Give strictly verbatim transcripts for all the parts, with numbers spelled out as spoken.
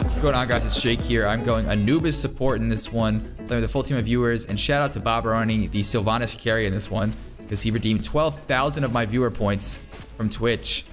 What's going on, guys? It's Jake here. I'm going Anubis support in this one, playing with a full team of viewers, and shout out to Bob Arani, the Sylvanas carry in this one, because he redeemed twelve thousand of my viewer points from Twitch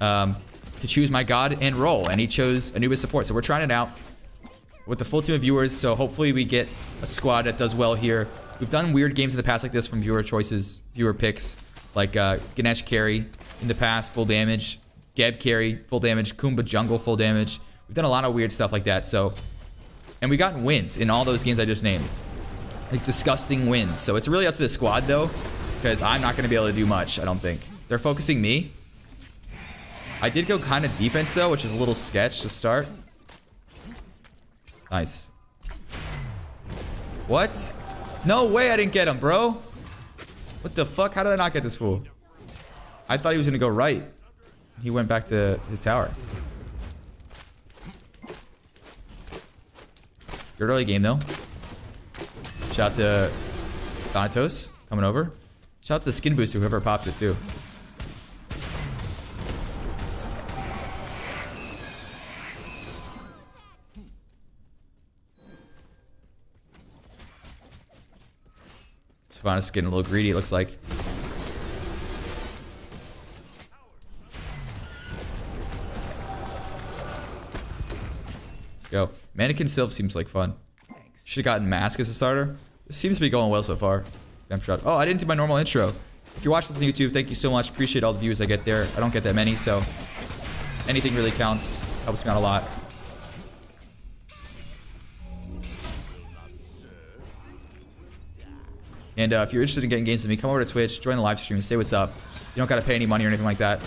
um, to choose my god and role, and he chose Anubis support. So we're trying it out with the full team of viewers, so hopefully we get a squad that does well here. We've done weird games in the past like this from viewer choices, viewer picks, like uh, Ganesh carry in the past, full damage. Geb carry, full damage. Kumba jungle, full damage. We've done a lot of weird stuff like that, so... And we got wins in all those games I just named. Like, disgusting wins. So it's really up to the squad, though, because I'm not going to be able to do much, I don't think. They're focusing me. I did go kind of defense, though, which is a little sketch to start. Nice. What? No way I didn't get him, bro. What the fuck? How did I not get this fool? I thought he was going to go right. He went back to his tower. Good early game, though. Shout out to Donatos coming over. Shout out to the skin booster, whoever popped it, too. Sylvanas getting a little greedy, it looks like. Let's go. Mannequin Sylph seems like fun. Should've gotten Mask as a starter. This seems to be going well so far. Damn shot. Oh, I didn't do my normal intro. If you're watching this on YouTube, thank you so much. Appreciate all the views I get there. I don't get that many, so anything really counts. Helps me out a lot. And uh, if you're interested in getting games with me, come over to Twitch, join the live stream, say what's up. You don't gotta pay any money or anything like that.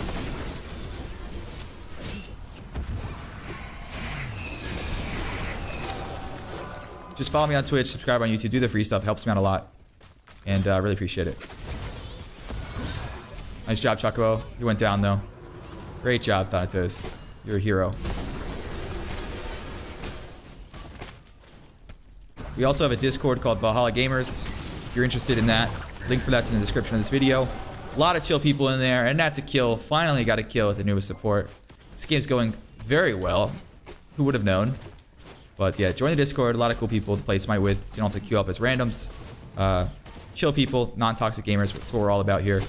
Just follow me on Twitch, subscribe on YouTube, do the free stuff. Helps me out a lot. And I uh, really appreciate it. Nice job, Chocobo. You went down, though. Great job, Thanatos. You're a hero. We also have a Discord called Valhalla Gamers. If you're interested in that, link for that's in the description of this video. A lot of chill people in there, and that's a kill. Finally got a kill with the newest support. This game's going very well. Who would have known? But yeah, join the Discord. A lot of cool people to play Smite with, so you don't have to queue up as randoms. Uh, chill people, non-toxic gamers. That's what we're all about here.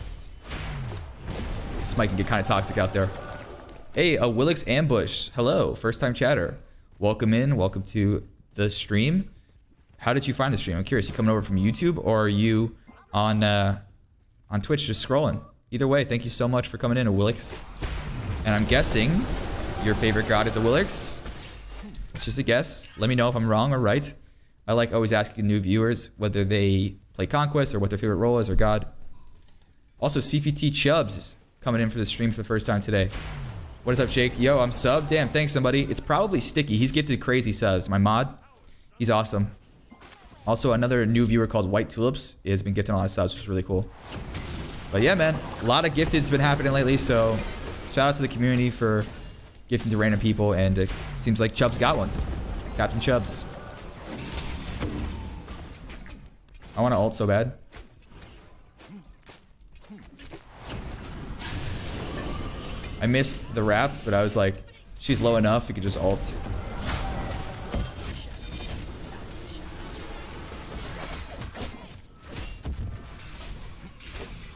Smite can get kind of toxic out there. Hey, Awilix ambush. Hello, first time chatter. Welcome in. Welcome to the stream. How did you find the stream? I'm curious. You coming over from YouTube, or are you on uh, on Twitch just scrolling? Either way, thank you so much for coming in, Awilix. And I'm guessing your favorite god is Awilix. It's just a guess. Let me know if I'm wrong or right. I like always asking new viewers whether they play Conquest or what their favorite role is or god. Also, C P T Chubbs coming in for the stream for the first time today. What is up, Jake? Yo, I'm subbed. Damn, thanks, somebody. It's probably Sticky. He's gifted crazy subs. My mod, he's awesome. Also, another new viewer called White Tulips has been gifting a lot of subs, which is really cool. But yeah, man, a lot of gifted's been happening lately, so shout out to the community for gifting to random people, and it seems like Chubbs got one. Captain Chubbs. I want to ult so bad. I missed the wrap, but I was like, she's low enough, we could just ult.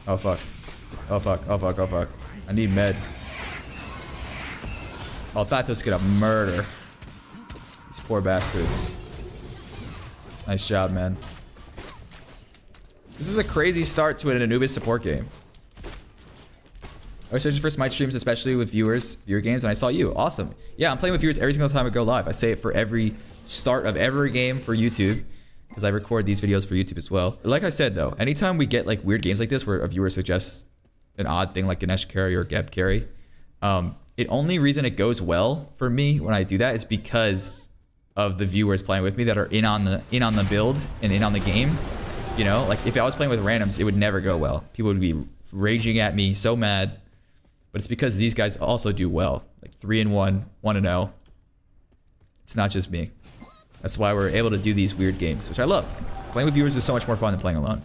Oh fuck. Oh fuck. Oh fuck. Oh fuck. I need med. Oh, Thanatos gonna murder. These poor bastards. Nice job, man. This is a crazy start to an Anubis support game. I was searching for Smite streams, especially with viewers, viewer games, and I saw you. Awesome. Yeah, I'm playing with viewers every single time I go live. I say it for every start of every game for YouTube, because I record these videos for YouTube as well. Like I said, though, anytime we get like weird games like this where a viewer suggests an odd thing like Ganesh carry or Geb carry, um, the only reason it goes well for me when I do that is because of the viewers playing with me that are in on the in on the build and in on the game. You know, like if I was playing with randoms, it would never go well. People would be raging at me, so mad. But it's because these guys also do well, like three and one, one and zero. It's not just me. That's why we're able to do these weird games, which I love. Playing with viewers is so much more fun than playing alone.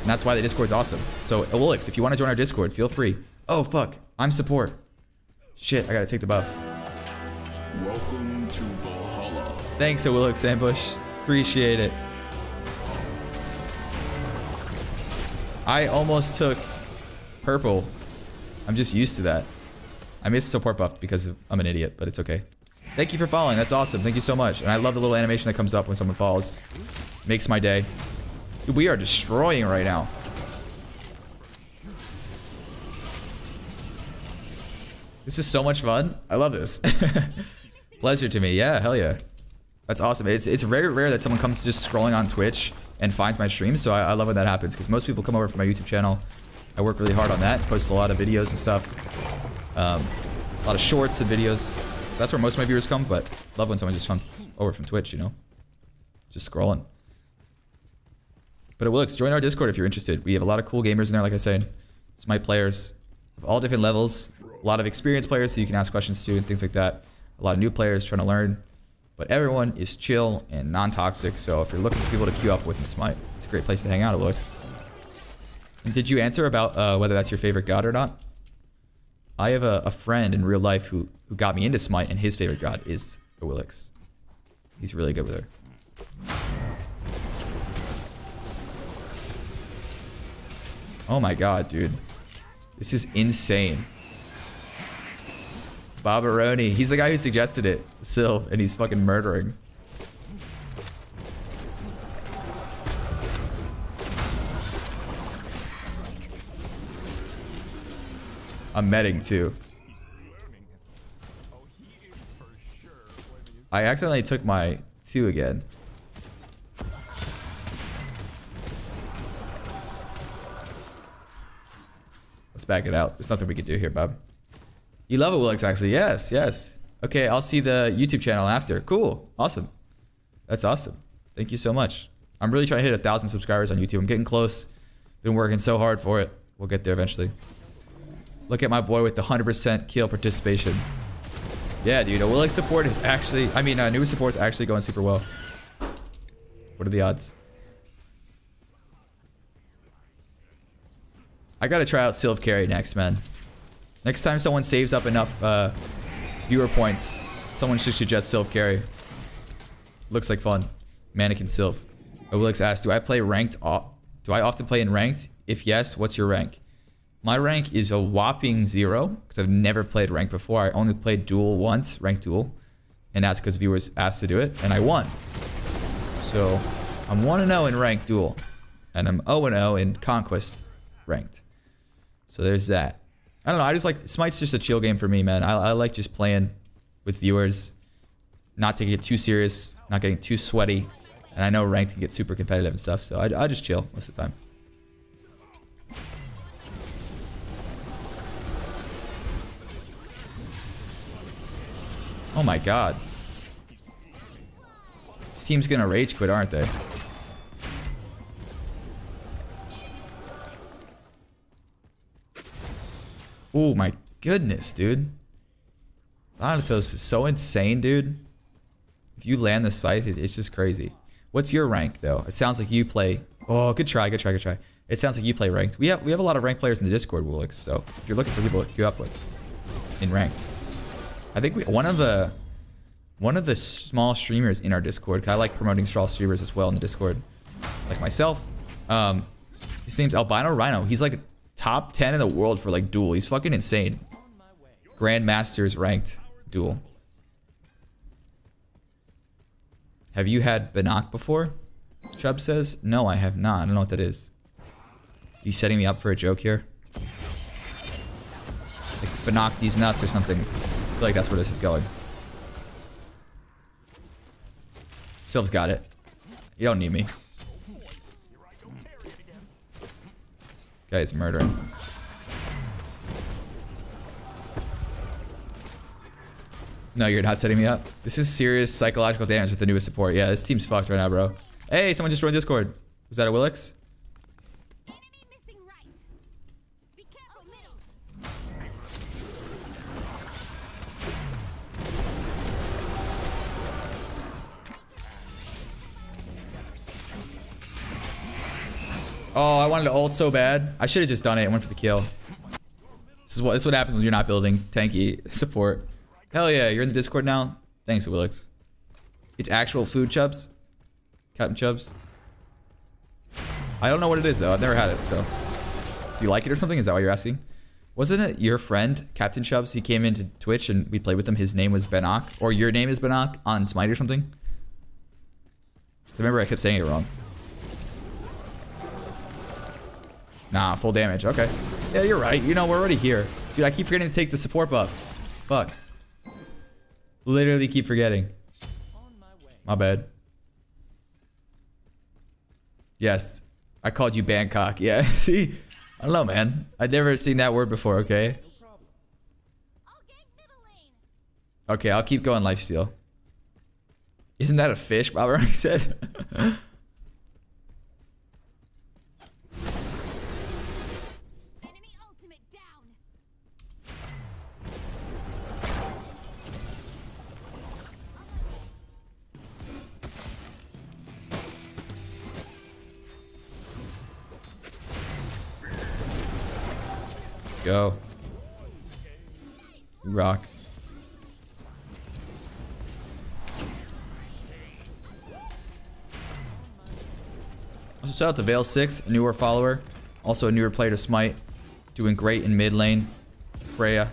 And that's why the Discord's awesome. So, Awilix, if you want to join our Discord, feel free. Oh fuck, I'm support. Shit, I gotta take the buff. Welcome to Valhalla. Thanks, Awilix Ambush. Appreciate it. I almost took purple. I'm just used to that. I missed support buff because of, I'm an idiot, but it's okay. Thank you for following. That's awesome. Thank you so much. And I love the little animation that comes up when someone falls. Makes my day. Dude, we are destroying right now. This is so much fun. I love this. Pleasure to me. Yeah, hell yeah. That's awesome. It's it's very rare that someone comes just scrolling on Twitch and finds my stream. So I, I love when that happens because most people come over from my YouTube channel. I work really hard on that. Post a lot of videos and stuff. Um, a lot of shorts and videos. So that's where most of my viewers come, but love when someone just comes over from Twitch, you know? Just scrolling. But Awilix, join our Discord if you're interested. We have a lot of cool gamers in there, like I said. Smite players of all different levels. A lot of experienced players so you can ask questions to and things like that. A lot of new players trying to learn. But everyone is chill and non-toxic, so if you're looking for people to queue up with in Smite, it's a great place to hang out, Awilix. And did you answer about uh, whether that's your favorite god or not? I have a, a friend in real life who, who got me into Smite, and his favorite god is Awilix. He's really good with her. Oh my god, dude. This is insane. Bob Arani. He's the guy who suggested it, Sylph, and he's fucking murdering. I'm medding too. I accidentally took my two again. Let's back it out. There's nothing we can do here, Bob. You love Awilix, actually. Yes, yes. Okay, I'll see the YouTube channel after. Cool. Awesome. That's awesome. Thank you so much. I'm really trying to hit a thousand subscribers on YouTube. I'm getting close. Been working so hard for it. We'll get there eventually. Look at my boy with the one hundred percent kill participation. Yeah, dude. Awilix support is actually... I mean, uh, new support is actually going super well. What are the odds? I gotta try out Sylph carry next, man. Next time someone saves up enough uh, viewer points, someone should suggest Sylph carry. Looks like fun. Mannequin Sylph. Awilix asks, do I play ranked? Do I often play in ranked? If yes, what's your rank? My rank is a whopping zero, because I've never played ranked before. I only played duel once, ranked duel. And that's because viewers asked to do it, and I won. So, I'm one and oh in ranked duel. And I'm oh and oh in Conquest ranked. So there's that. I don't know, I just like, Smite's just a chill game for me, man. I, I like just playing with viewers, not taking it too serious, not getting too sweaty. And I know ranked can get super competitive and stuff, so I, I just chill most of the time. Oh my god. This team's gonna rage quit, aren't they? Oh my goodness, dude. Donatos is so insane, dude. If you land the scythe, it's just crazy. What's your rank, though? It sounds like you play... Oh, good try, good try, good try. It sounds like you play ranked. We have we have a lot of ranked players in the Discord, Awilix, so if you're looking for people to queue up with in ranked. I think we one of the... One of the small streamers in our Discord, because I like promoting small streamers as well in the Discord, like myself. Um, his name's Albino Rhino. He's like... top ten in the world for like duel. He's fucking insane. Grandmasters ranked duel. Have you had Banok before? Chubb says. No, I have not. I don't know what that is. Are you setting me up for a joke here? Like Banok these nuts or something. I feel like that's where this is going. Sylph's got it. You don't need me. Guy's murdering. No, you're not setting me up. This is serious psychological damage with the newest support. Yeah, this team's fucked right now, bro. Hey, someone just joined Discord. Was that Awilix? Enemy missing right. Be careful, middle. Oh, I wanted to ult so bad. I should have just done it and went for the kill. This is what this is what happens when you're not building tanky support. Hell yeah, you're in the Discord now. Thanks, Awilix. It's actual food, Chubs. Captain Chubs. I don't know what it is though. I've never had it, so. Do you like it or something? Is that what you're asking? Wasn't it your friend, Captain Chubs? He came into Twitch and we played with him. His name was Banok, or your name is Banok on Smite or something. I remember I kept saying it wrong. Nah, full damage. Okay. Yeah, you're right. You know, we're already here. Dude, I keep forgetting to take the support buff. Fuck. Literally keep forgetting. My bad. Yes. I called you Bangkok. Yeah, see? I don't know, man. I've never seen that word before, okay? Okay, I'll keep going lifesteal. Isn't that a fish, Bob Arani said? Go. Rock. Also shout out to Veil six, a newer follower. Also a newer player to Smite. Doing great in mid lane. Freya.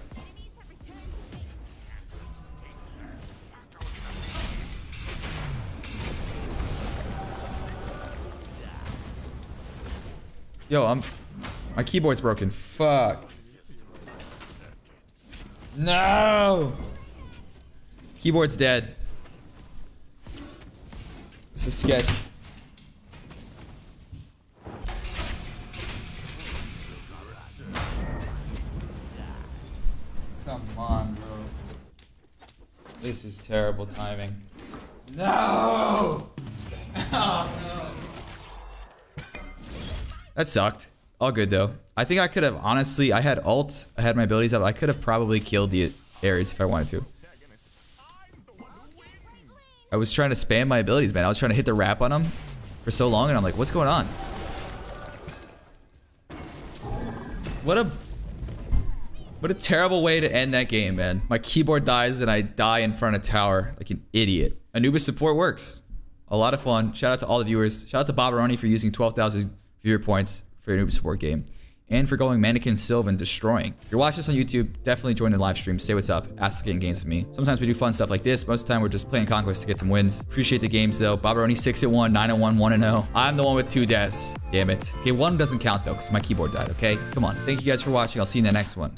Yo, I'm... My keyboard's broken. Fuck. No! Keyboard's dead. This is sketch. Come on, bro. This is terrible timing. No! Oh, no. That sucked. All good though. I think I could have, honestly, I had ult, I had my abilities up, I could have probably killed the Ares if I wanted to. I was trying to spam my abilities, man. I was trying to hit the wrap on him for so long and I'm like, what's going on? What a, what a terrible way to end that game, man. My keyboard dies and I die in front of tower like an idiot. Anubis support works. A lot of fun. Shout out to all the viewers. Shout out to Bob Arani for using twelve thousand viewer points for your Anubis support game, and for going Mannequin Sylph and destroying. If you're watching this on YouTube, definitely join the live stream, say what's up, ask to get in games with me. Sometimes we do fun stuff like this, most of the time we're just playing Conquest to get some wins. Appreciate the games though. Bob Arani six and one, nine and one, one and oh. I'm the one with two deaths, damn it. Okay, one doesn't count though, because my keyboard died, okay? Come on, thank you guys for watching, I'll see you in the next one.